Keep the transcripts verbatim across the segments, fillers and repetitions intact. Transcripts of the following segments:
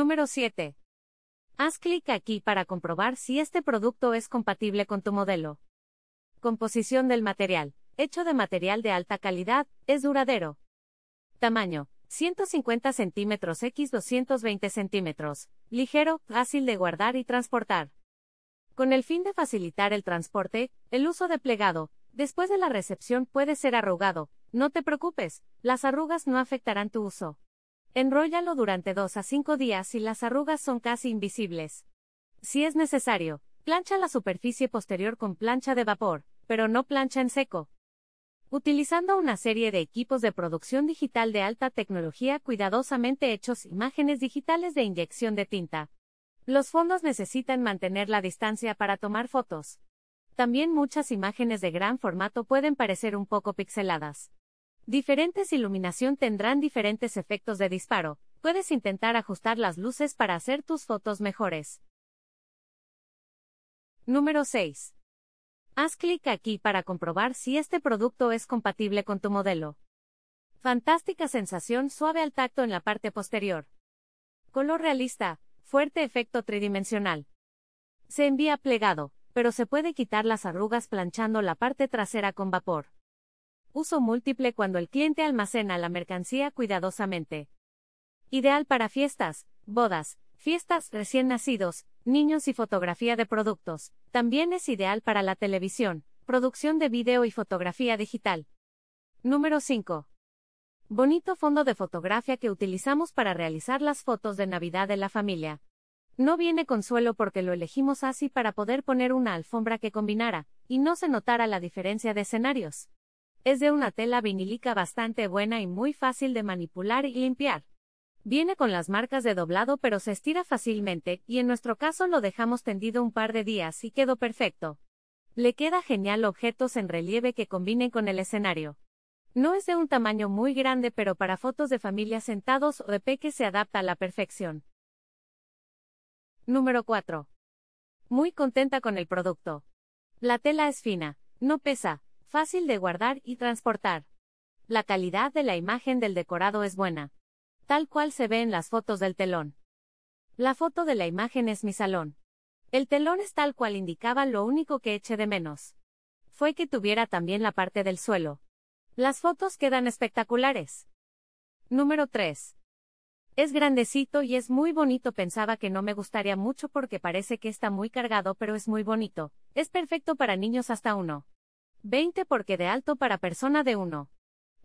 Número siete. Haz clic aquí para comprobar si este producto es compatible con tu modelo. Composición del material. Hecho de material de alta calidad, es duradero. Tamaño: ciento cincuenta centímetros por doscientos veinte centímetros. Ligero, fácil de guardar y transportar. Con el fin de facilitar el transporte, el uso de plegado, después de la recepción puede ser arrugado. No te preocupes, las arrugas no afectarán tu uso. Enróllalo durante dos a cinco días y las arrugas son casi invisibles. Si es necesario, plancha la superficie posterior con plancha de vapor, pero no plancha en seco. Utilizando una serie de equipos de producción digital de alta tecnología cuidadosamente hechos, imágenes digitales de inyección de tinta. Los fondos necesitan mantener la distancia para tomar fotos. También muchas imágenes de gran formato pueden parecer un poco pixeladas. Diferentes iluminación tendrán diferentes efectos de disparo. Puedes intentar ajustar las luces para hacer tus fotos mejores. Número seis. Haz clic aquí para comprobar si este producto es compatible con tu modelo. Fantástica sensación suave al tacto en la parte posterior. Color realista, fuerte efecto tridimensional. Se envía plegado, pero se puede quitar las arrugas planchando la parte trasera con vapor. Uso múltiple cuando el cliente almacena la mercancía cuidadosamente. Ideal para fiestas, bodas, fiestas, recién nacidos, niños y fotografía de productos. También es ideal para la televisión, producción de video y fotografía digital. Número cinco. Bonito fondo de fotografía que utilizamos para realizar las fotos de Navidad de la familia. No viene con suelo porque lo elegimos así para poder poner una alfombra que combinara, y no se notara la diferencia de escenarios. Es de una tela vinílica bastante buena y muy fácil de manipular y limpiar. Viene con las marcas de doblado pero se estira fácilmente, y en nuestro caso lo dejamos tendido un par de días y quedó perfecto. Le queda genial objetos en relieve que combinen con el escenario. No es de un tamaño muy grande pero para fotos de familia sentados o de peque se adapta a la perfección. Número cuatro. Muy contenta con el producto. La tela es fina, no pesa, fácil de guardar y transportar. La calidad de la imagen del decorado es buena. Tal cual se ve en las fotos del telón. La foto de la imagen es mi salón. El telón es tal cual indicaba, lo único que eché de menos fue que tuviera también la parte del suelo. Las fotos quedan espectaculares. Número tres. Es grandecito y es muy bonito. Pensaba que no me gustaría mucho porque parece que está muy cargado, pero es muy bonito. Es perfecto para niños hasta uno veinte porque de alto para persona de uno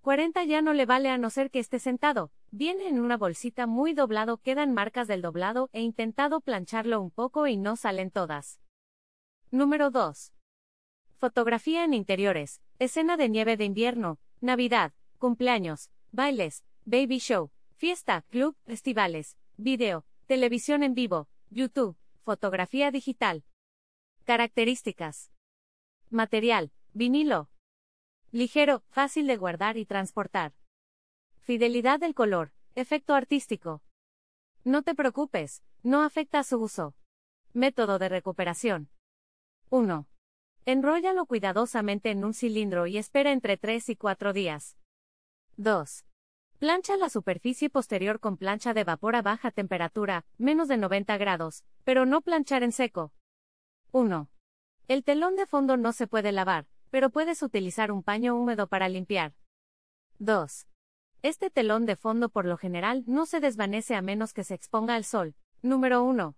cuarenta ya no le vale a no ser que esté sentado. Viene en una bolsita muy doblado, quedan marcas del doblado, he intentado plancharlo un poco y no salen todas. Número dos. Fotografía en interiores, escena de nieve de invierno, Navidad, cumpleaños, bailes, baby show. Fiesta, club, festivales, video, televisión en vivo, YouTube, fotografía digital. Características. Material, vinilo. Ligero, fácil de guardar y transportar. Fidelidad del color, efecto artístico. No te preocupes, no afecta a su uso. Método de recuperación. uno. Enróllalo cuidadosamente en un cilindro y espera entre tres y cuatro días. dos. Plancha la superficie posterior con plancha de vapor a baja temperatura, menos de noventa grados, pero no planchar en seco. uno. El telón de fondo no se puede lavar, pero puedes utilizar un paño húmedo para limpiar. dos. Este telón de fondo por lo general no se desvanece a menos que se exponga al sol. Número uno.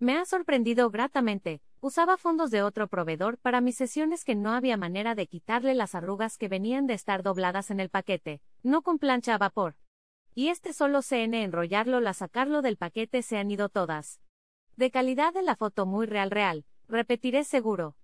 Me ha sorprendido gratamente, usaba fondos de otro proveedor para mis sesiones que no había manera de quitarle las arrugas que venían de estar dobladas en el paquete, no con plancha a vapor. Y este solo C N enrollarlo la sacarlo del paquete se han ido todas. De calidad de la foto muy real real, repetiré seguro.